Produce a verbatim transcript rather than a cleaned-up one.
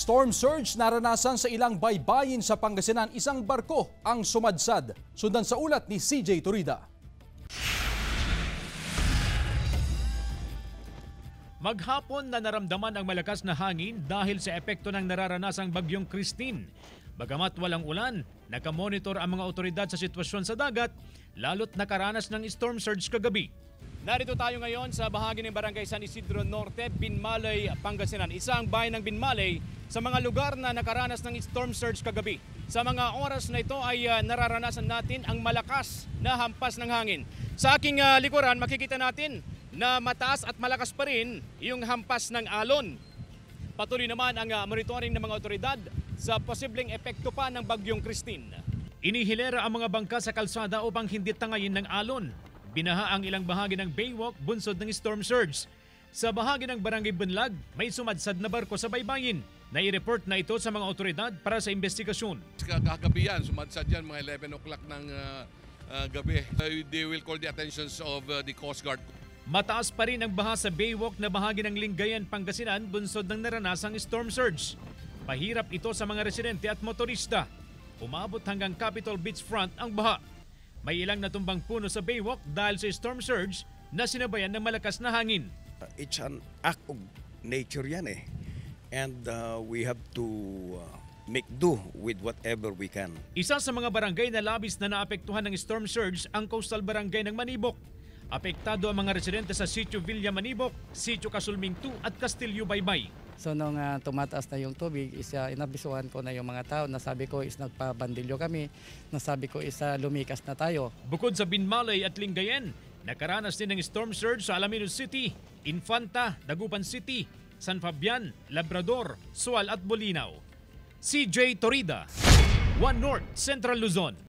Storm surge naranasan sa ilang baybayin sa Pangasinan, isang barko ang sumadsad. Sundan sa ulat ni C J Torida. Maghapon na naramdaman ang malakas na hangin dahil sa epekto ng nararanasang bagyong Christine. Bagamat walang ulan, nakamonitor ang mga otoridad sa sitwasyon sa dagat, lalo't nakaranas ng storm surge kagabi. Narito tayo ngayon sa bahagi ng Barangay San Isidro Norte, Binmaley, Pangasinan. Isang bayan ng Binmaley sa mga lugar na nakaranas ng storm surge kagabi. Sa mga oras na ito ay uh, nararanasan natin ang malakas na hampas ng hangin. Sa aking uh, likuran, makikita natin na mataas at malakas pa rin yung hampas ng alon. Patuloy naman ang uh, monitoring ng mga otoridad sa posibleng epekto pa ng bagyong Christine. Inihilera ang mga bangka sa kalsada upang hindi tangayin ng alon. Binaha ang ilang bahagi ng Baywalk bunsod ng storm surge. Sa bahagi ng Barangay Benlag, may sumadsad na barko sa baybayin. Nai-report na ito sa mga otoridad para sa investigasyon. Kagabi yan, sumadsad yan mga eleven o'clock ng uh, uh, gabi. Uh, they will call the attentions of uh, the Coast Guard. Mataas pa rin ang baha sa Baywalk na bahagi ng Lingayen, Pangasinan bunsod ng naranasang storm surge. Mahirap ito sa mga residente at motorista. Umabot hanggang Capital Beachfront ang baha. May ilang natumbang puno sa Baywalk dahil sa storm surge na sinabayan ng malakas na hangin. It's an act of nature yan eh. And uh, we have to uh, make do with whatever we can. Isa sa mga barangay na labis na naapektuhan ng storm surge ang coastal barangay ng Manibok. Apektado ang mga residente sa Sitio Villa Manibok, Sitio Kasulming two at Castilyo Baybay. So nung uh, tumataas na yung tubig, isa, inabisuhan ko na yung mga tao. Nasabi ko is nagpabandilyo kami. Nasabi ko isa uh, lumikas na tayo. Bukod sa Binmaley at Lingayen, nakaranas din ng storm surge sa Alaminos City, Infanta, Dagupan City, San Fabian, Labrador, Sual at Bolinao. C J Torida, One North Central Luzon.